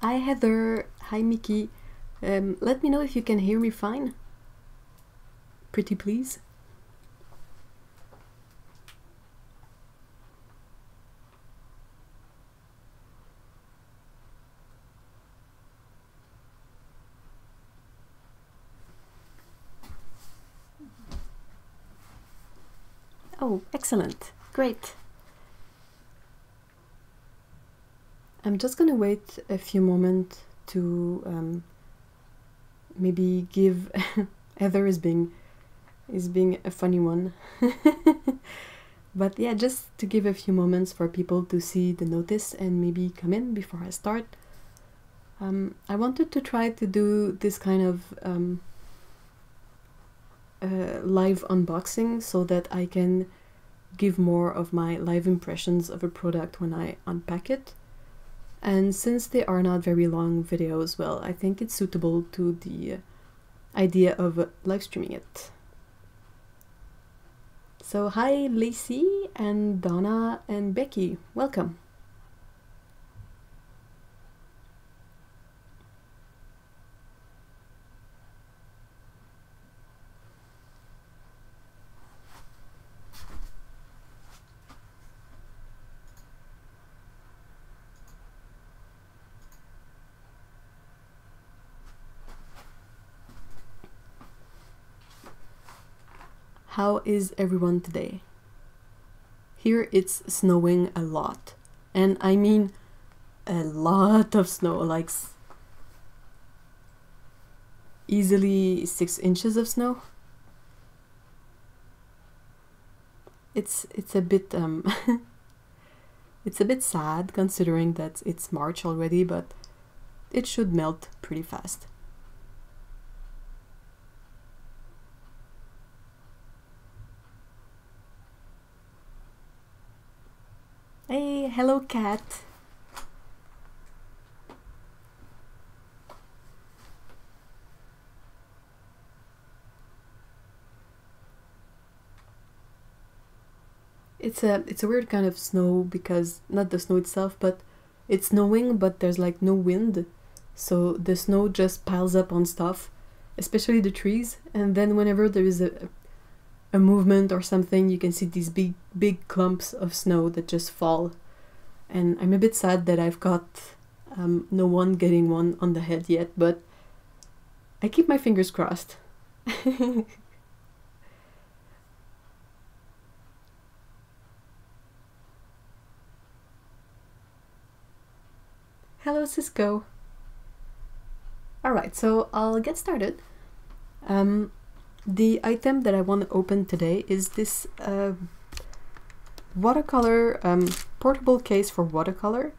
Hi Heather, hi Mickey. Let me know if you can hear me fine. Pretty please. Oh, excellent. Great. I'm just going to wait a few moments to maybe give... Heather is being a funny one. But yeah, just to give a few moments for people to see the notice and maybe come in before I start. I wanted to try to do this kind of live unboxing so that I can give more of my live impressions of a product when I unpack it. And since they are not very long videos, well, I think it's suitable to the idea of live streaming it. So hi Lacey and Donna and Becky, welcome. How is everyone today? Here it's snowing a lot, and I mean a lot of snow, like easily 6 inches of snow. It's a bit it's a bit sad considering that it's March already, but it should melt pretty fast. Hey, hello Kat. It's a weird kind of snow, because not the snow itself, but it's snowing but there's like no wind, so the snow just piles up on stuff, especially the trees, and then whenever there is a movement or something, you can see these big clumps of snow that just fall. And I'm a bit sad that I've got no one getting one on the head yet, but I keep my fingers crossed. Hello Cisco. Alright, so I'll get started. The item that I want to open today is this watercolor, portable case for watercolor.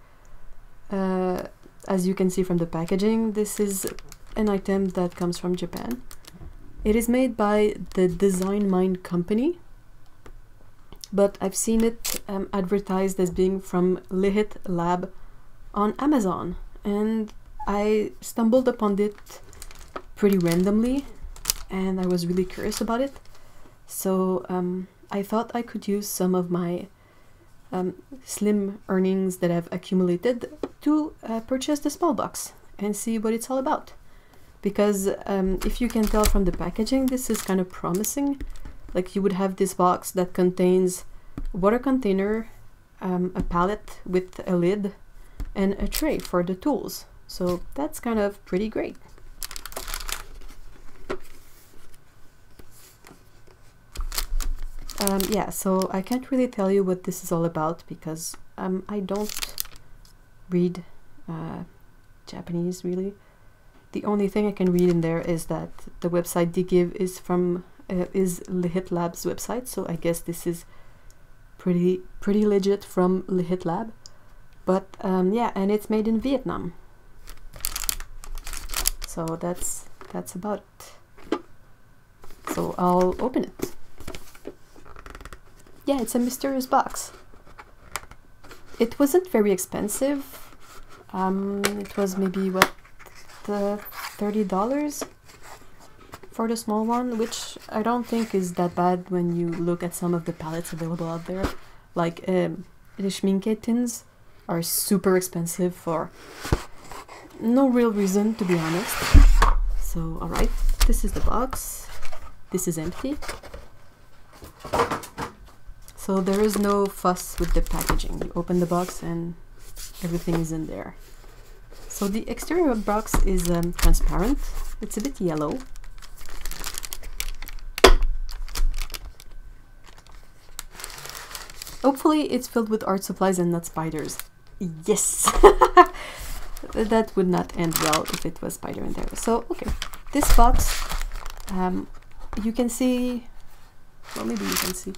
As you can see from the packaging, this is an item that comes from Japan. It is made by the Design Mind Company, but I've seen it advertised as being from Lihit Lab on Amazon, and I stumbled upon it pretty randomly. And I was really curious about it, so I thought I could use some of my slim earnings that I've accumulated to purchase the small box and see what it's all about. Because if you can tell from the packaging, this is kind of promising. Like, you would have this box that contains a water container, a palette with a lid, and a tray for the tools. So that's kind of pretty great. Yeah, so I can't really tell you what this is all about because I don't read Japanese, really. The only thing I can read in there is that the website they give is from Lihit Lab's website, so I guess this is pretty legit from Lihit Lab. But yeah, and it's made in Vietnam. So that's about it. So I'll open it. Yeah, it's a mysterious box. It wasn't very expensive. It was maybe, what, $30 for the small one, which I don't think is that bad when you look at some of the palettes available out there. Like, the Schmincke tins are super expensive for No real reason, to be honest. So, alright, this is the box. This is empty. So there is no fuss with the packaging. You open the box and everything is in there. So the exterior of the box is transparent. It's a bit yellow. Hopefully it's filled with art supplies and not spiders. Yes! That would not end well if it was spider in there. So, okay, this box, you can see, well, maybe you can see,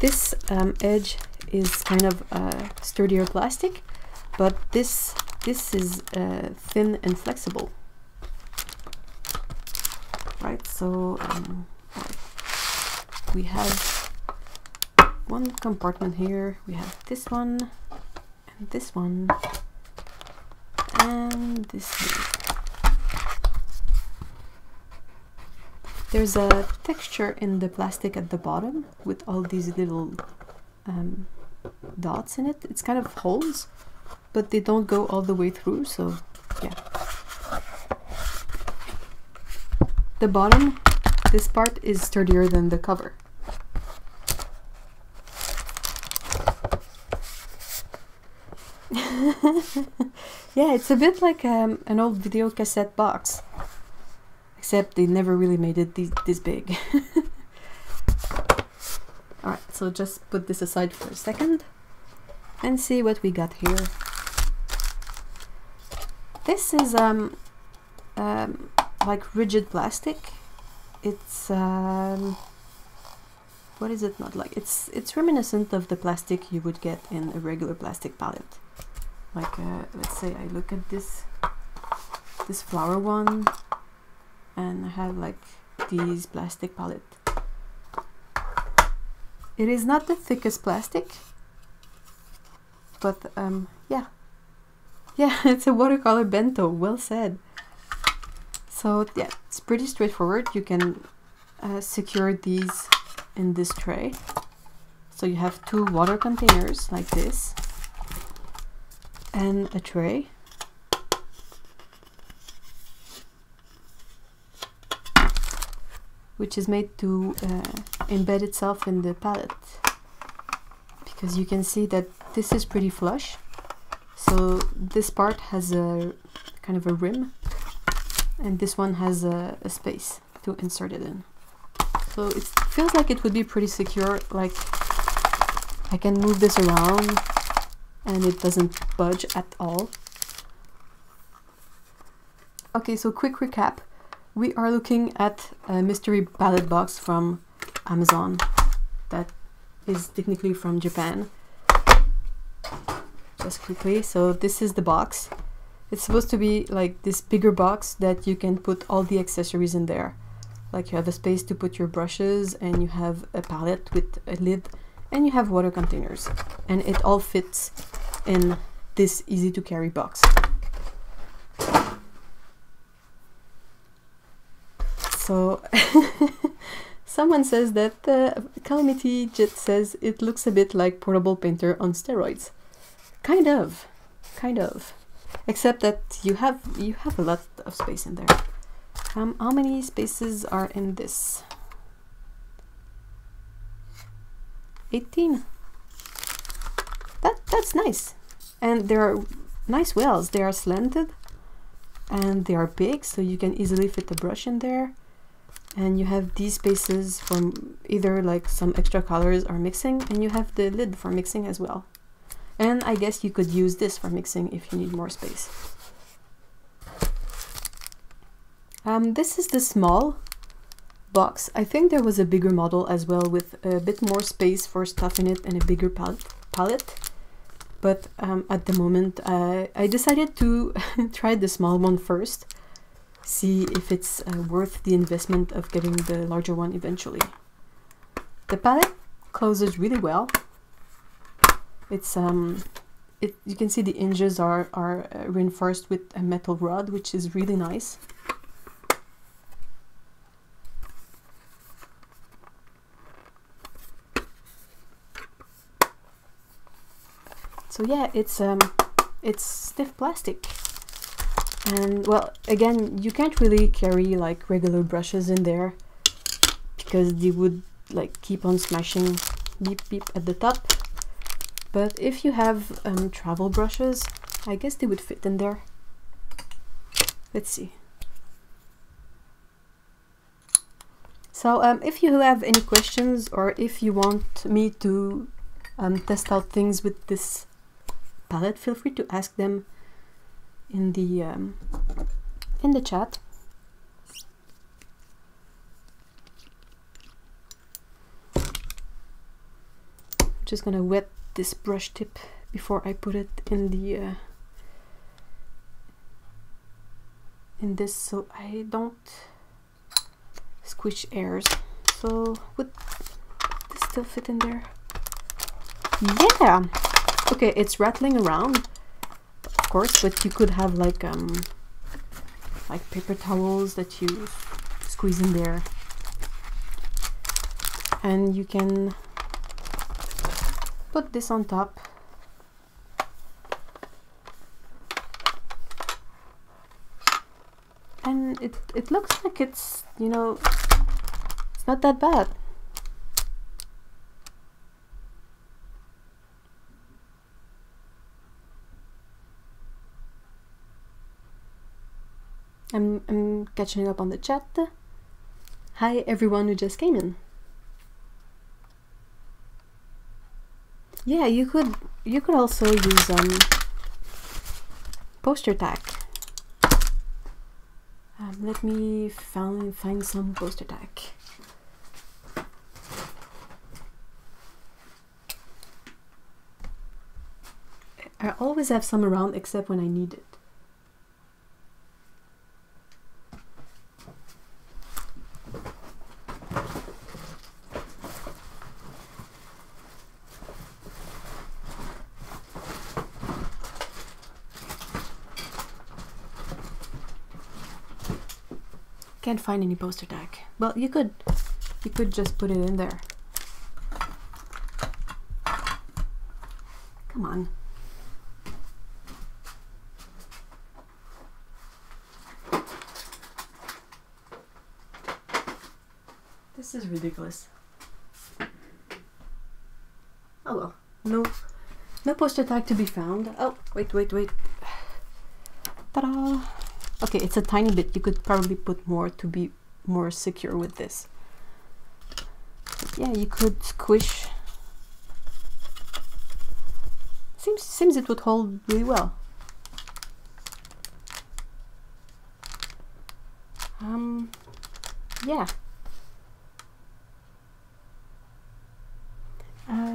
this edge is kind of sturdier plastic, but this is thin and flexible. Right, so we have one compartment here, we have this one, and this one, and this one. There's a texture in the plastic at the bottom with all these little dots in it. It's kind of holes, but they don't go all the way through, so yeah. The bottom, this part is sturdier than the cover. Yeah, it's a bit like an old video cassette box, except they never really made it this big. Alright, so just put this aside for a second and see what we got here. This is like rigid plastic. It's what is it not like? It's reminiscent of the plastic you would get in a regular plastic palette. Like, let's say I look at this flower one, and I have like these plastic palette. It is not the thickest plastic, but yeah, it's a watercolor bento. Well said. So yeah, it's pretty straightforward. You can secure these in this tray. So you have two water containers like this. And a tray. Which is made to embed itself in the palette. Because you can see that this is pretty flush. So this part has a kind of a rim. And this one has a space to insert it in. So it feels like it would be pretty secure. Like I can move this around. And it doesn't budge at all. Okay, so quick recap. We are looking at a mystery palette box from Amazon that is technically from Japan. Just quickly, so this is the box. It's supposed to be like this bigger box that you can put all the accessories in there. Like you have a space to put your brushes and you have a palette with a lid and you have water containers, and it all fits in this easy to carry box. So someone says that Calamity Jet says it looks a bit like Portable Painter on steroids. Kind of, except that you have a lot of space in there. How many spaces are in this? 18. That's nice, and there are nice wells. They are slanted and they are big, so you can easily fit the brush in there, and you have these spaces from either like some extra colors or mixing, and you have the lid for mixing as well, and I guess you could use this for mixing if you need more space. This is the small box. I think there was a bigger model as well with a bit more space for stuff in it and a bigger palette. But at the moment I decided to try the small one first, see if it's worth the investment of getting the larger one eventually. The palette closes really well. It's you can see the edges are reinforced with a metal rod, which is really nice. So yeah, it's stiff plastic. And well, again, you can't really carry like regular brushes in there because they would like keep on smashing beep beep at the top. But if you have travel brushes, I guess they would fit in there. Let's see. So if you have any questions, or if you want me to test out things with this palette, feel free to ask them in the chat. I'm just gonna wet this brush tip before I put it in the in this, so I don't squish airs. So would this still fit in there? Yeah. Okay, it's rattling around, of course, but you could have like paper towels that you squeeze in there, and you can put this on top. And it looks like it's, you know, it's not that bad. I'm catching up on the chat. Hi everyone who just came in. Yeah, you could also use poster tag. Let me find some poster tag. I always have some around except when I need it. Can't find any poster tag. Well, you could just put it in there. Come on. This is ridiculous. Oh well, no poster tag to be found. Oh, wait. Ta-da! Okay, it's a tiny bit. You could probably put more to be more secure with this. Yeah, you could squish. Seems it would hold really well. Yeah.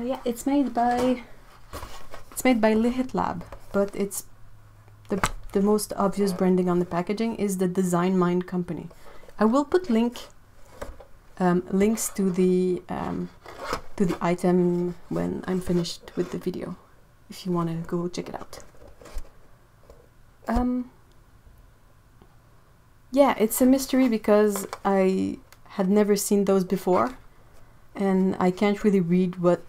Yeah, it's made by Lihit Lab, but it's the most obvious branding on the packaging is the Design Mind Company. I will put links to the item when I'm finished with the video, if you want to go check it out. Yeah, it's a mystery because I had never seen those before, and I can't really read what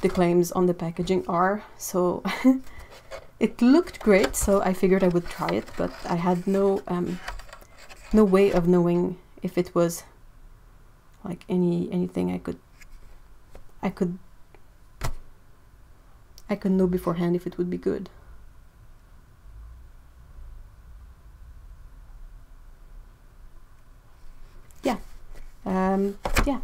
the claims on the packaging are, so... It looked great, so I figured I would try it, but I had no way of knowing if it was like anything I could know beforehand if it would be good. Yeah, yeah.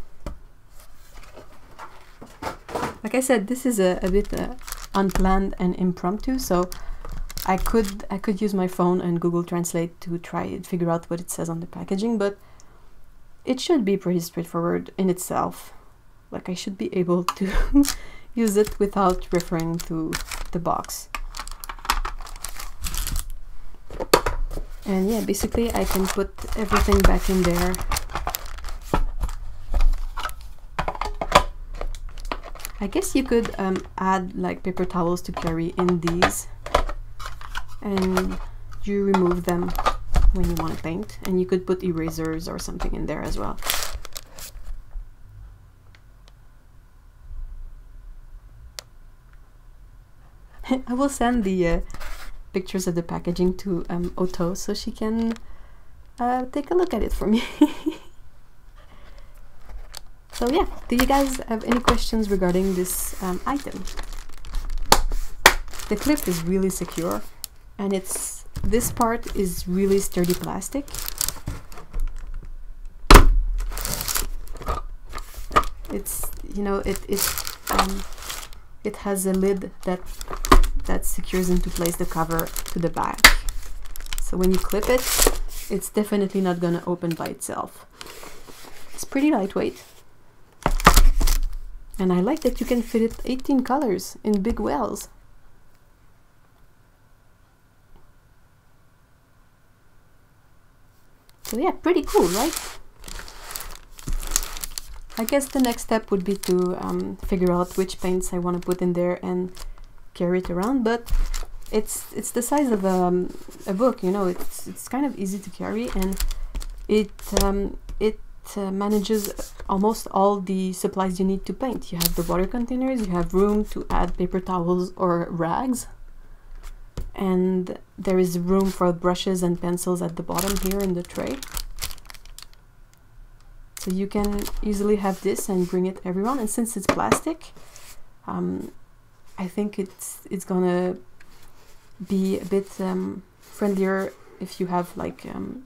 Like I said, this is a bit. Unplanned and impromptu, so I could use my phone and Google Translate to try and figure out what it says on the packaging, but it should be pretty straightforward in itself. Like, I should be able to use it without referring to the box. And yeah, basically I can put everything back in there. I guess you could add like paper towels to carry in these, and you remove them when you want to paint, and you could put erasers or something in there as well. I will send pictures of the packaging to Otto so she can take a look at it for me. So yeah, do you guys have any questions regarding this item? The clip is really secure, and it's this part is really sturdy plastic. It's, you know, it has a lid that secures into place the cover to the back. So when you clip it, it's definitely not gonna open by itself. It's pretty lightweight. And I like that you can fit it 18 colors in big wells. So yeah, pretty cool, right? I guess the next step would be to figure out which paints I want to put in there and carry it around, but it's the size of a book, you know, it's kind of easy to carry, and it manages almost all the supplies you need to paint. You have the water containers, you have room to add paper towels or rags, and there is room for brushes and pencils at the bottom here in the tray. So you can easily have this and bring it everywhere, and since it's plastic, I think it's gonna be a bit friendlier if you have like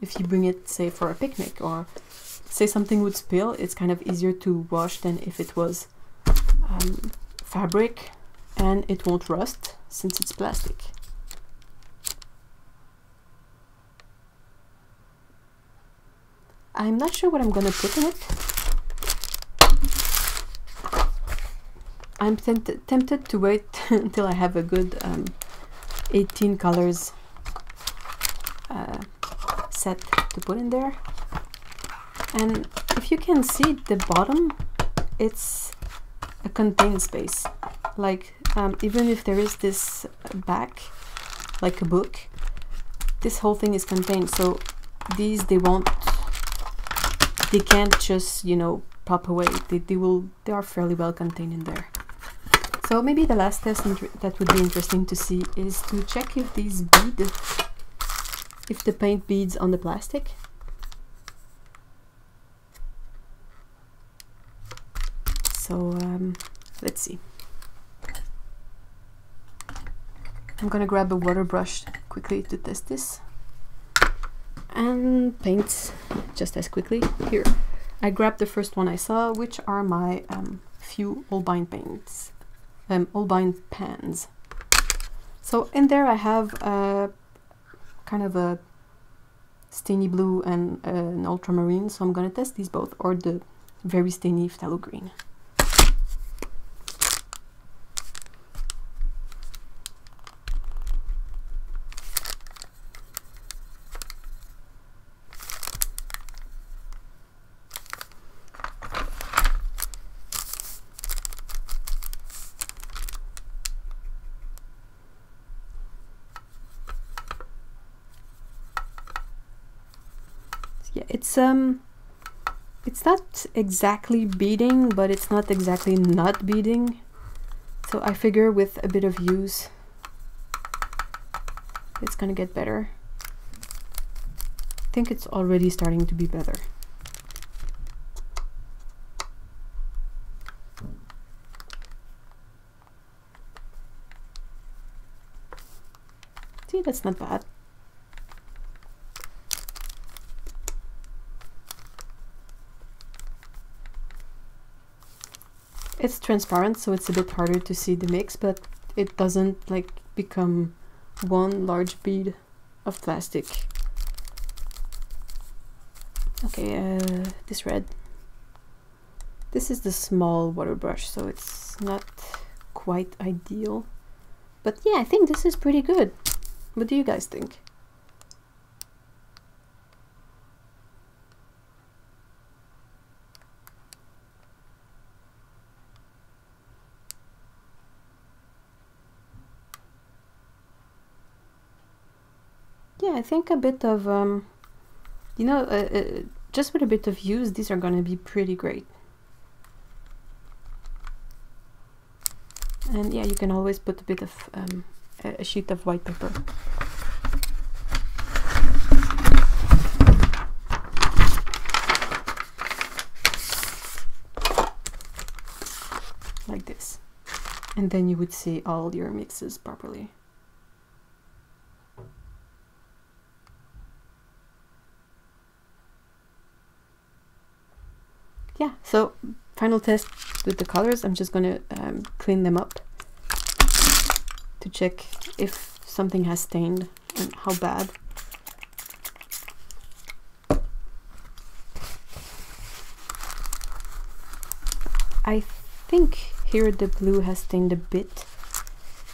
if you bring it, say, for a picnic, or say something would spill. It's kind of easier to wash than if it was fabric, and it won't rust since it's plastic. I'm not sure what I'm gonna put in it. I'm tempted to wait until I have a good 18 colors set to put in there. And if you can see the bottom, it's a contained space. Like even if there is this back, like a book, this whole thing is contained. So these, they can't just, you know, pop away. They are fairly well contained in there. So maybe the last test that would be interesting to see is to check if these if the paint beads on the plastic. So let's see. I'm gonna grab a water brush quickly to test this. And paints just as quickly. Here, I grabbed the first one I saw, which are my few Holbein paints, Holbein pans. So in there I have kind of a stainy blue and an ultramarine, so I'm gonna test these both, or the very stainy phthalo green. It's not exactly beading, but it's not exactly not beading. So I figure with a bit of use, it's gonna get better. I think it's already starting to be better. See, that's not bad. It's transparent, so it's a bit harder to see the mix, but it doesn't like become one large bead of plastic. Okay, this red. This is the small water brush, so it's not quite ideal. But yeah, I think this is pretty good. What do you guys think? I think a bit of, you know, just with a bit of use, these are going to be pretty great. And yeah, you can always put a bit of a sheet of white paper. Like this. And then you would see all your mixes properly. Yeah, so final test with the colors. I'm just gonna clean them up to check if something has stained and how bad. I think here the blue has stained a bit,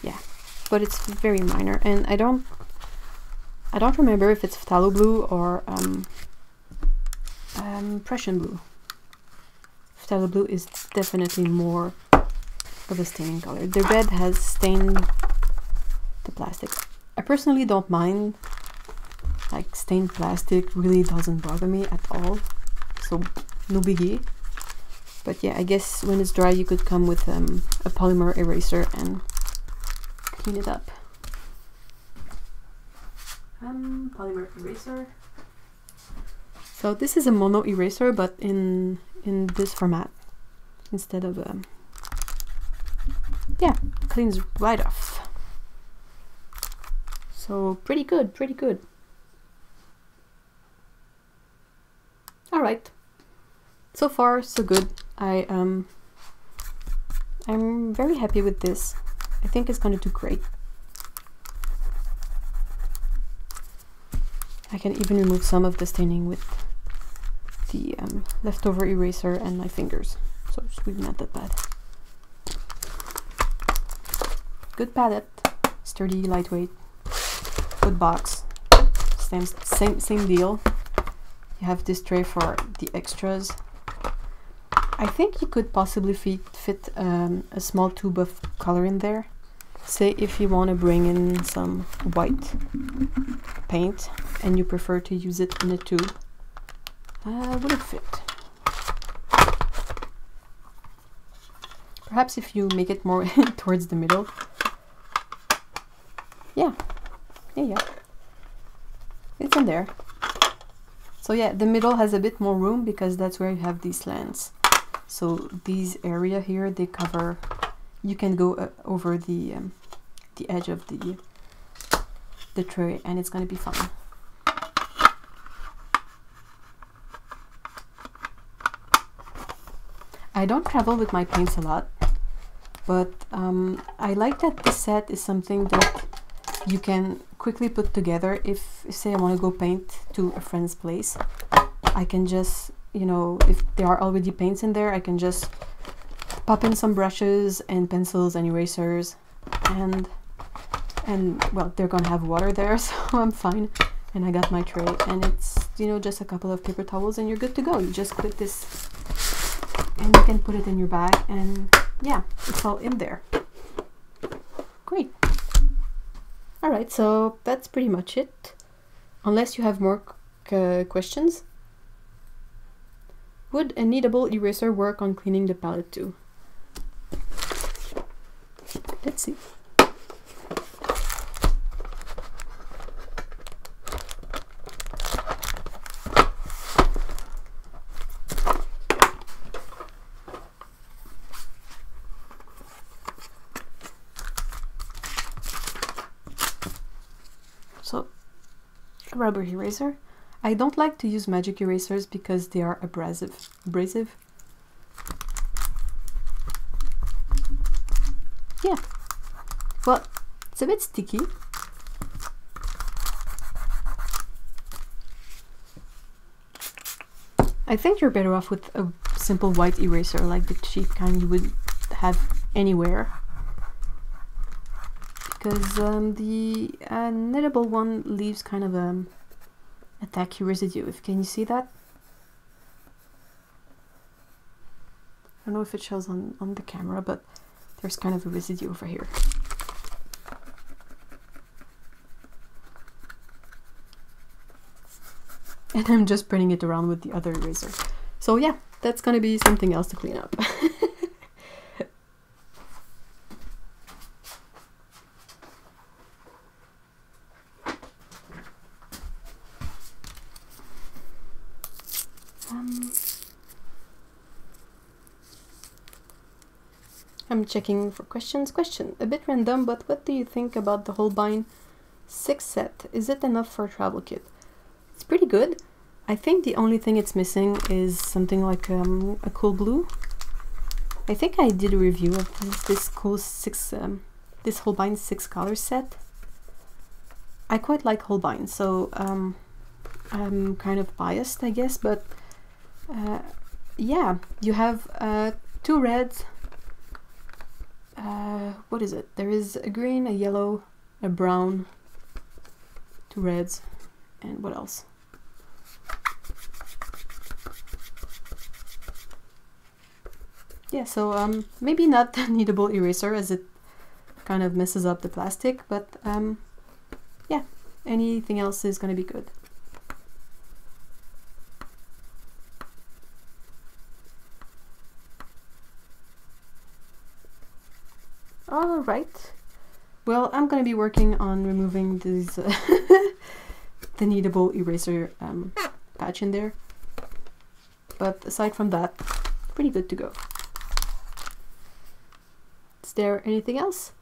yeah, but it's very minor, and I don't remember if it's phthalo blue or Prussian blue. Phthalo blue is definitely more of a staining color. The red has stained the plastic. I personally don't mind, like, stained plastic really doesn't bother me at all, so no biggie. But yeah, I guess when it's dry you could come with a polymer eraser and clean it up. Polymer eraser. So this is a mono eraser, but in this format instead of yeah, cleans right off. So pretty good, pretty good. All right, so far so good. I'm very happy with this. I think it's gonna do great. I can even remove some of the staining with the leftover eraser and my fingers, so it's really not that bad. Good palette, sturdy, lightweight. Good box, same deal. You have this tray for the extras. I think you could possibly fit a small tube of color in there. Say if you want to bring in some white paint and you prefer to use it in a tube. Would it fit? Perhaps if you make it more towards the middle. Yeah. It's in there. So yeah, the middle has a bit more room because that's where you have these slants. So these area here, they cover. You can go over the edge of the tray, and it's gonna be fun. I don't travel with my paints a lot, but I like that this set is something that you can quickly put together. If, say, I want to go paint to a friend's place, I can just, you know, if there are already paints in there, I can just pop in some brushes and pencils and erasers, and well, they're gonna have water there, so I'm fine. And I got my tray, and it's, you know, just a couple of paper towels, and you're good to go. You just click this. And you can put it in your bag, and yeah, it's all in there. Great. All right, so that's pretty much it. Unless you have more questions. Would a kneadable eraser work on cleaning the palette too? Let's see. Rubber eraser. I don't like to use magic erasers because they are abrasive. Yeah, well, it's a bit sticky. I think you're better off with a simple white eraser, like the cheap kind you would have anywhere. Because the kneadable one leaves kind of a tacky residue. Can you see that? I don't know if it shows on the camera, but there's kind of a residue over here. And I'm just spreading it around with the other eraser. So yeah, that's gonna be something else to clean up. I'm checking for questions. Question, a bit random, but what do you think about the Holbein 6 set? Is it enough for a travel kit? It's pretty good. I think the only thing it's missing is something like a cool blue. I think I did a review of this cool this Holbein 6 color set. I quite like Holbein, so I'm kind of biased, I guess, but yeah, you have two reds. What is it? There is a green, a yellow, a brown, two reds, and what else? Yeah, so maybe not the kneadable eraser, as it kind of messes up the plastic, but yeah, anything else is gonna be good. Alright, well, I'm gonna be working on removing these the kneadable eraser patch in there, but aside from that, pretty good to go. Is there anything else?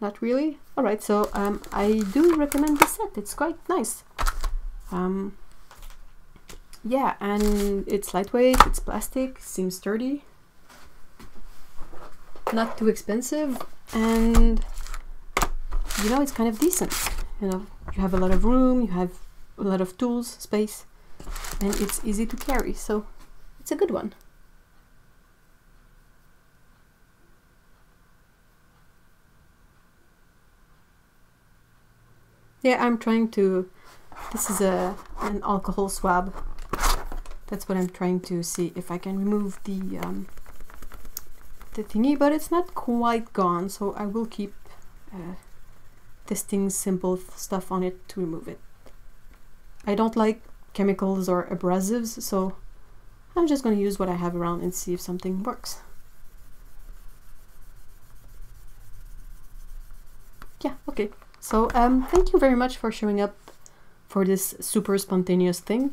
Not really? Alright, so I do recommend this set, it's quite nice. Yeah, and it's lightweight, it's plastic, seems sturdy. Not too expensive, and you know, it's kind of decent. You know, you have a lot of room, you have a lot of tools, space, and it's easy to carry, so it's a good one. Yeah, I'm trying to, this is an alcohol swab. That's what I'm trying to see, if I can remove the thingy, but it's not quite gone, so I will keep testing simple stuff on it to remove it. I don't like chemicals or abrasives, so I'm just going to use what I have around and see if something works. Yeah, okay, so thank you very much for showing up for this super spontaneous thing,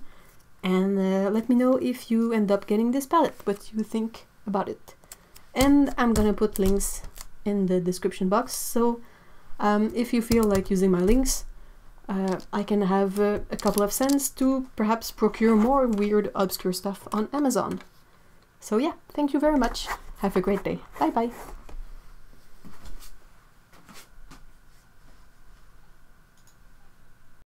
and let me know if you end up getting this palette, what you think about it. And I'm gonna put links in the description box, so if you feel like using my links, I can have a couple of cents to perhaps procure more weird, obscure stuff on Amazon. So yeah, thank you very much. Have a great day. Bye bye.